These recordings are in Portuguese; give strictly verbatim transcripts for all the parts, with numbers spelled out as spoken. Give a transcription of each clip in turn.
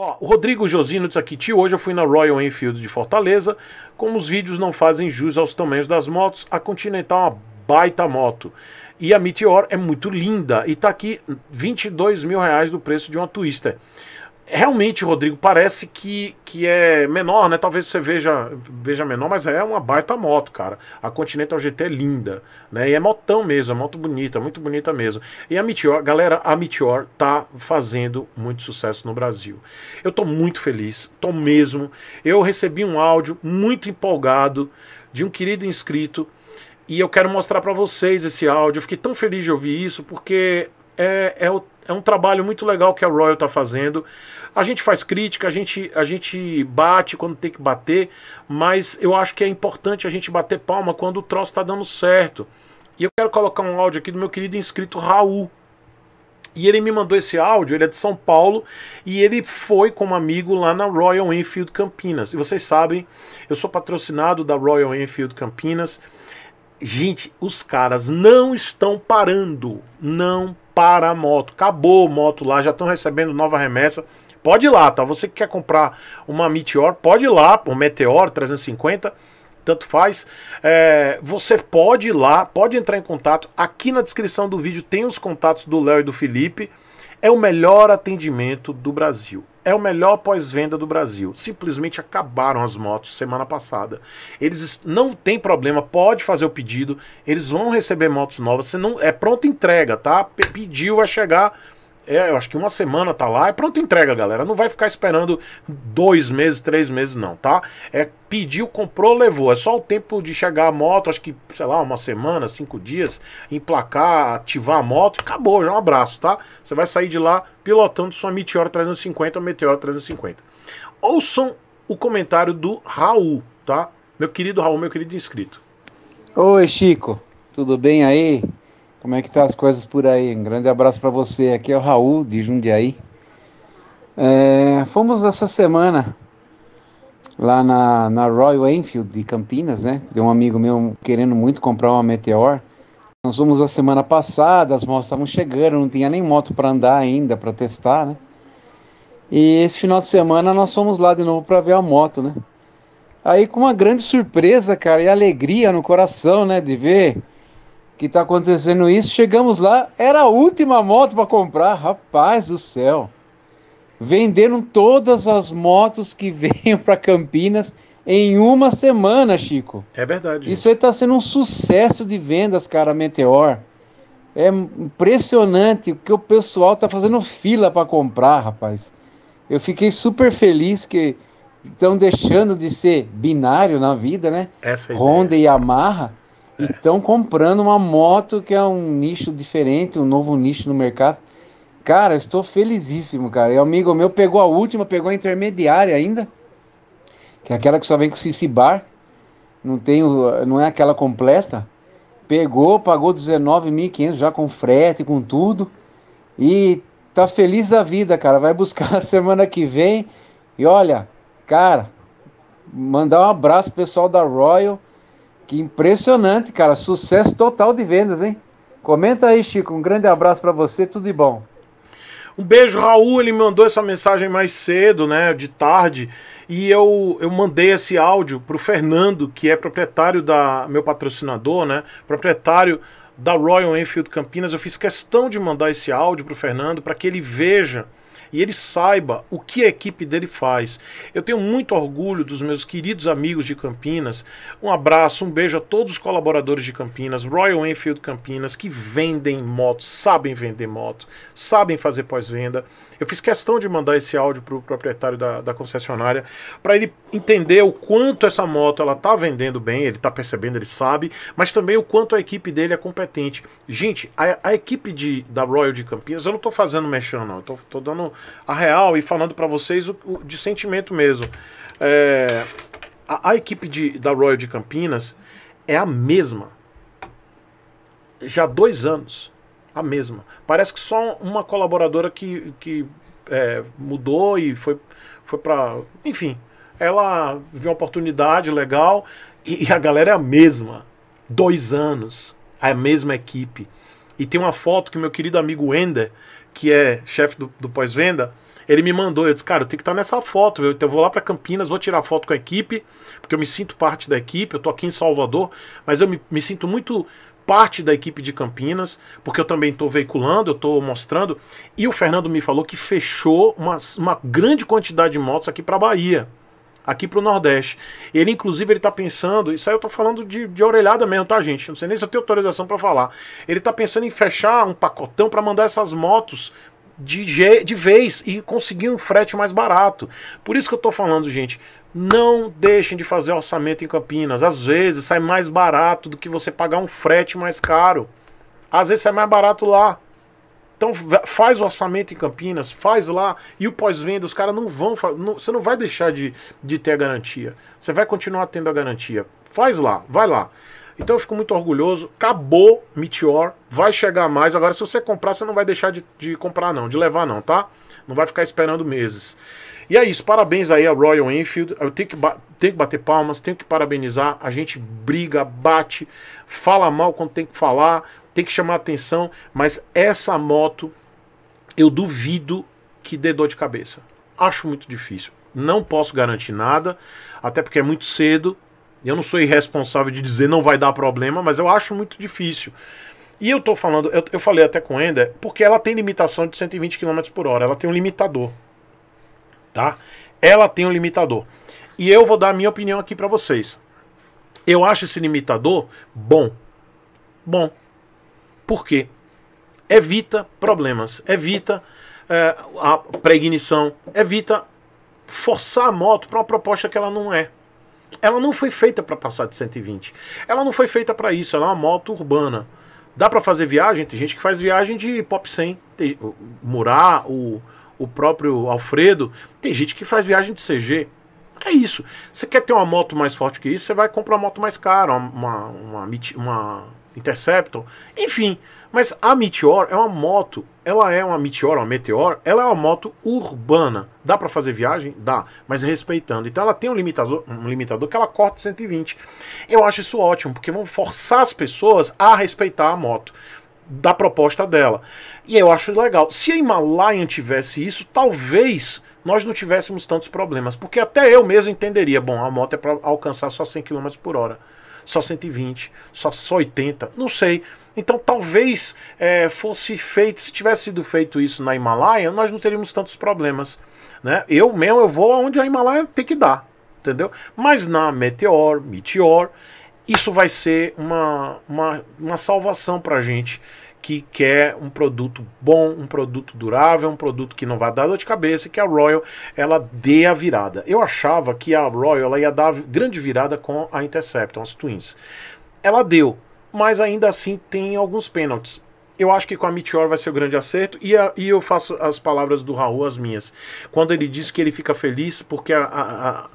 Ó, o Rodrigo Josino diz aqui: tio, hoje eu fui na Royal Enfield de Fortaleza. Como os vídeos não fazem jus aos tamanhos das motos, a Continental é uma baita moto. E a Meteor é muito linda. E tá aqui vinte e dois mil reais do preço de uma Twister. Realmente, Rodrigo, parece que, que é menor, né? Talvez você veja, veja menor, mas é uma baita moto, cara. A Continental G T é linda, né? E é motão mesmo, é moto bonita, muito bonita mesmo. E a Meteor, galera, a Meteor tá fazendo muito sucesso no Brasil. Eu tô muito feliz, tô mesmo. Eu recebi um áudio muito empolgado de um querido inscrito e eu quero mostrar pra vocês esse áudio. Eu fiquei tão feliz de ouvir isso porque é, é o É um trabalho muito legal que a Royal está fazendo. A gente faz crítica, a gente, a gente bate quando tem que bater, mas eu acho que é importante a gente bater palma quando o troço está dando certo. E eu quero colocar um áudio aqui do meu querido inscrito Raul. E ele me mandou esse áudio, ele é de São Paulo, e ele foi como amigo lá na Royal Enfield Campinas. E vocês sabem, eu sou patrocinado da Royal Enfield Campinas. Gente, os caras não estão parando, não parando. Para a moto, acabou a moto lá, já estão recebendo nova remessa, pode ir lá, tá? Você que quer comprar uma Meteor, pode ir lá, um Meteor trezentos e cinquenta, tanto faz, é, você pode ir lá, pode entrar em contato, aqui na descrição do vídeo tem os contatos do Léo e do Felipe, é o melhor atendimento do Brasil, é o melhor pós-venda do Brasil, simplesmente acabaram as motos semana passada, eles não tem problema, pode fazer o pedido, eles vão receber motos novas, você não, é pronta entrega, tá? Pediu, vai chegar, é, eu acho que uma semana tá lá, é pronta entrega, galera, não vai ficar esperando dois meses, três meses não, tá? É pediu, comprou, levou, é só o tempo de chegar a moto, acho que, sei lá, uma semana, cinco dias, emplacar, ativar a moto, acabou, já um abraço, tá? Você vai sair de lá pilotando sua Meteor trezentos e cinquenta ou Meteor trezentos e cinquenta. Ouçam o comentário do Raul, tá? Meu querido Raul, meu querido inscrito. Oi, Chico, tudo bem aí? Como é que tá as coisas por aí? Um grande abraço para você, aqui é o Raul de Jundiaí. É, fomos essa semana lá na, na Royal Enfield de Campinas, né? De um amigo meu querendo muito comprar uma Meteor. Nós fomos a semana passada, as motos estavam chegando, não tinha nem moto para andar ainda, para testar, né? E esse final de semana nós fomos lá de novo para ver a moto, né? Aí com uma grande surpresa, cara, e alegria no coração, né? De ver que tá acontecendo isso, chegamos lá, era a última moto para comprar, rapaz do céu. Venderam todas as motos que veio para Campinas em uma semana, Chico. É verdade. Isso aí tá sendo um sucesso de vendas, cara, Meteor. É impressionante o que o pessoal tá fazendo fila para comprar, rapaz. Eu fiquei super feliz que estão deixando de ser binário na vida, né? Essa ideia. Honda e Yamaha. E estão comprando uma moto que é um nicho diferente, um novo nicho no mercado. Cara, eu estou felizíssimo, cara. E um amigo meu pegou a última, pegou a intermediária ainda, que é aquela que só vem com Cici Bar, não, tem, não é aquela completa. Pegou, pagou dezenove mil e quinhentos já com frete, com tudo. E tá feliz da vida, cara. Vai buscar a semana que vem. E olha, cara, mandar um abraço pro pessoal da Royal. Que impressionante, cara. Sucesso total de vendas, hein? Comenta aí, Chico. Um grande abraço pra você. Tudo de bom. Um beijo, Raul. Ele mandou essa mensagem mais cedo, né? De tarde. E eu, eu mandei esse áudio pro Fernando, que é proprietário da... Meu patrocinador, né? Proprietário da Royal Enfield Campinas. Eu fiz questão de mandar esse áudio pro Fernando para que ele veja e ele saiba o que a equipe dele faz. Eu tenho muito orgulho dos meus queridos amigos de Campinas. Um abraço, um beijo a todos os colaboradores de Campinas, Royal Enfield Campinas, que vendem motos, sabem vender moto, sabem fazer pós-venda. Eu fiz questão de mandar esse áudio para o proprietário da, da concessionária, para ele entender o quanto essa moto ela tá vendendo bem, ele tá percebendo, ele sabe, mas também o quanto a equipe dele é competente. Gente, a, a equipe de, da Royal de Campinas, eu não tô fazendo mexendo, não, eu tô, tô dando a real e falando para vocês o, o, de sentimento mesmo. É, a, a equipe de, da Royal de Campinas é a mesma, já há dois anos. A mesma. Parece que só uma colaboradora que, que é, mudou e foi, foi pra... Enfim, ela viu uma oportunidade legal e, e a galera é a mesma. Dois anos. A mesma equipe. E tem uma foto que meu querido amigo Wender, que é chefe do, do pós-venda, ele me mandou, eu disse, cara, eu tenho que estar nessa foto, eu vou lá para Campinas, vou tirar foto com a equipe, porque eu me sinto parte da equipe, eu tô aqui em Salvador, mas eu me, me sinto muito parte da equipe de Campinas, porque eu também estou veiculando, eu estou mostrando, e o Fernando me falou que fechou uma, uma grande quantidade de motos aqui para a Bahia, aqui para o Nordeste. Ele, inclusive, ele está pensando, isso aí eu estou falando de, de orelhada mesmo, tá, gente? Não sei nem se eu tenho autorização para falar. Ele está pensando em fechar um pacotão para mandar essas motos de, de vez e conseguir um frete mais barato. Por isso que eu estou falando, gente, não deixem de fazer orçamento em Campinas. Às vezes sai mais barato do que você pagar um frete mais caro. Às vezes sai mais barato lá. Então faz o orçamento em Campinas, faz lá, e o pós-venda, os caras não vão, não, você não vai deixar de, de ter a garantia, você vai continuar tendo a garantia, faz lá, vai lá. Então eu fico muito orgulhoso, acabou Meteor, vai chegar mais, agora se você comprar, você não vai deixar de, de comprar não, de levar não, tá? Não vai ficar esperando meses. E é isso, parabéns aí ao Royal Enfield, eu tenho que, tenho que bater palmas, tenho que parabenizar, a gente briga, bate, fala mal quando tem que falar, tem que chamar atenção, mas essa moto eu duvido que dê dor de cabeça. Acho muito difícil. Não posso garantir nada, até porque é muito cedo. Eu não sou irresponsável de dizer não vai dar problema, mas eu acho muito difícil. E eu tô falando, eu, eu falei até com o Wender, porque ela tem limitação de cento e vinte quilômetros por hora, ela tem um limitador. Tá? Ela tem um limitador. E eu vou dar a minha opinião aqui para vocês. Eu acho esse limitador bom. Bom. Por quê? Evita problemas, evita é, a pré-ignição, evita forçar a moto para uma proposta que ela não é. Ela não foi feita para passar de cento e vinte. Ela não foi feita para isso, ela é uma moto urbana. Dá para fazer viagem? Tem gente que faz viagem de Pop cem. Tem, o Murá, o, o próprio Alfredo, tem gente que faz viagem de C G. É isso. Você quer ter uma moto mais forte que isso, você vai comprar uma moto mais cara, uma... uma, uma, uma Interceptor, enfim, mas a Meteor é uma moto, ela é uma Meteor, uma Meteor, ela é uma moto urbana, dá para fazer viagem? Dá, mas respeitando, então ela tem um limitador, um limitador que ela corta cento e vinte, eu acho isso ótimo, porque vão forçar as pessoas a respeitar a moto, da proposta dela, e eu acho legal, se a Himalaya tivesse isso, talvez nós não tivéssemos tantos problemas, porque até eu mesmo entenderia, bom, a moto é para alcançar só cem quilômetros por hora, só cento e vinte, só, só oitenta, não sei. Então talvez é, fosse feito, se tivesse sido feito isso na Himalaya, nós não teríamos tantos problemas, né? Eu mesmo, eu vou aonde a Himalaya tem que dar, entendeu? Mas na Meteor, Meteor, isso vai ser uma, uma, uma salvação pra gente que quer um produto bom, um produto durável, um produto que não vai dar dor de cabeça, que a Royal, ela dê a virada. Eu achava que a Royal ela ia dar grande virada com a Interceptor, as Twins. Ela deu, mas ainda assim tem alguns pênaltis. Eu acho que com a Meteor vai ser o grande acerto, e, a, e eu faço as palavras do Raul, as minhas. Quando ele diz que ele fica feliz porque a... a, a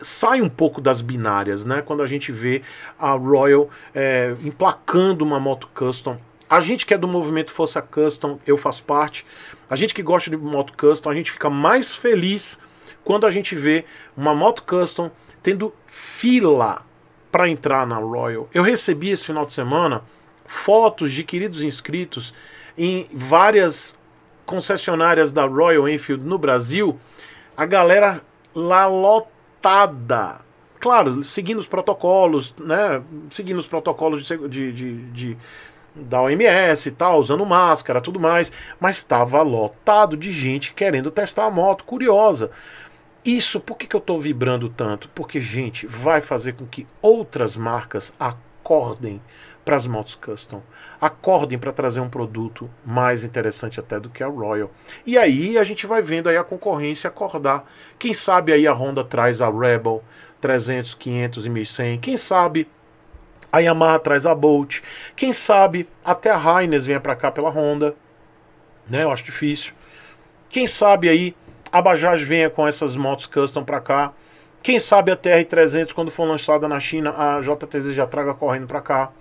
sai um pouco das binárias, né? Quando a gente vê a Royal é, emplacando uma moto custom. A gente que é do movimento Força Custom, eu faço parte, a gente que gosta de moto custom, a gente fica mais feliz quando a gente vê uma moto custom tendo fila para entrar na Royal. Eu recebi esse final de semana fotos de queridos inscritos em várias concessionárias da Royal Enfield no Brasil, a galera lá lotada. Claro, seguindo os protocolos, né? Seguindo os protocolos de... de, de, de da O M S e tal, usando máscara, tudo mais, mas estava lotado de gente querendo testar a moto, curiosa. Isso, por que, que eu estou vibrando tanto? Porque, gente, vai fazer com que outras marcas acordem para as motos custom, acordem para trazer um produto mais interessante até do que a Royal. E aí a gente vai vendo aí a concorrência acordar. Quem sabe aí a Honda traz a Rebel trezentos, quinhentos e mil e cem, quem sabe... a Yamaha traz a Bolt, quem sabe até a Heinz venha para cá pela Honda, né, eu acho difícil, quem sabe aí a Bajaj venha com essas motos custom para cá, quem sabe a T R trezentos quando for lançada na China, a J T Z já traga correndo para cá,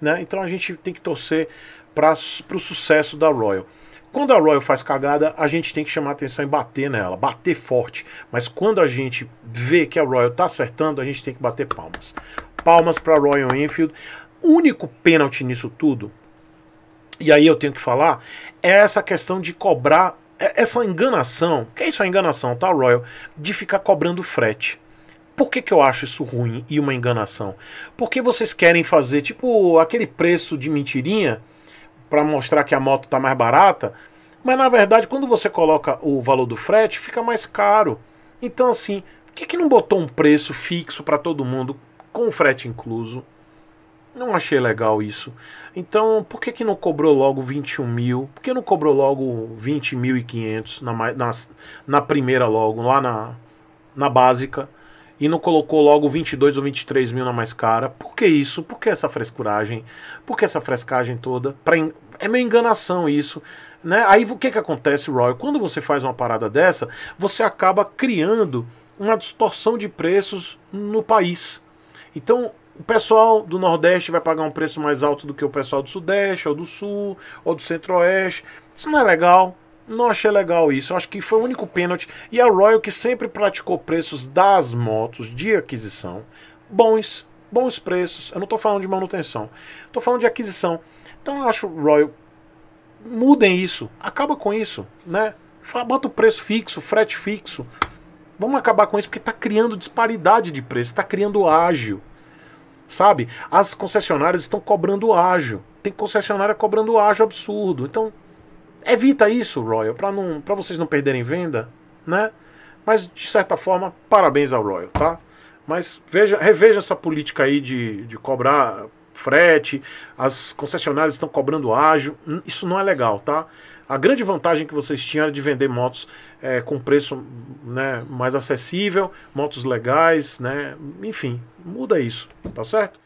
né, então a gente tem que torcer para o sucesso da Royal. Quando a Royal faz cagada, a gente tem que chamar atenção e bater nela, bater forte, mas quando a gente vê que a Royal tá acertando, a gente tem que bater palmas. Palmas para Royal Enfield. O único pênalti nisso tudo, e aí eu tenho que falar, é essa questão de cobrar essa enganação, que é isso, a enganação, tá, Royal, de ficar cobrando frete. Por que que eu acho isso ruim e uma enganação? Porque vocês querem fazer, tipo, aquele preço de mentirinha para mostrar que a moto tá mais barata, mas na verdade quando você coloca o valor do frete, fica mais caro. Então assim, por que que não botou um preço fixo para todo mundo, com o frete incluso? Não achei legal isso. Então, por que que não cobrou logo vinte e um mil? Por que não cobrou logo vinte mil e quinhentos na, na, na primeira logo, lá na, na básica? E não colocou logo vinte e dois ou vinte e três mil na mais cara? Por que isso? Por que essa frescuragem? Por que essa frescagem toda? Pra en... É meio enganação isso, né? Aí o que que acontece, Royal? Quando você faz uma parada dessa, você acaba criando uma distorção de preços no país. Então, o pessoal do Nordeste vai pagar um preço mais alto do que o pessoal do Sudeste, ou do Sul, ou do Centro-Oeste. Isso não é legal. Não achei legal isso. Eu acho que foi o único pênalti. E a Royal, que sempre praticou preços das motos de aquisição, bons, bons preços. Eu não estou falando de manutenção. Estou falando de aquisição. Então eu acho, Royal, mudem isso. Acaba com isso, né? Bota o preço fixo, frete fixo. Vamos acabar com isso, porque está criando disparidade de preço, está criando ágio, sabe? As concessionárias estão cobrando ágio, tem concessionária cobrando ágio absurdo. Então, evita isso, Royal, para não, para vocês não perderem venda, né? Mas, de certa forma, parabéns ao Royal, tá? Mas veja, reveja essa política aí de, de cobrar frete, as concessionárias estão cobrando ágio, isso não é legal, tá? A grande vantagem que vocês tinham era de vender motos é, com preço, né, mais acessível, motos legais, né, enfim, muda isso, tá certo?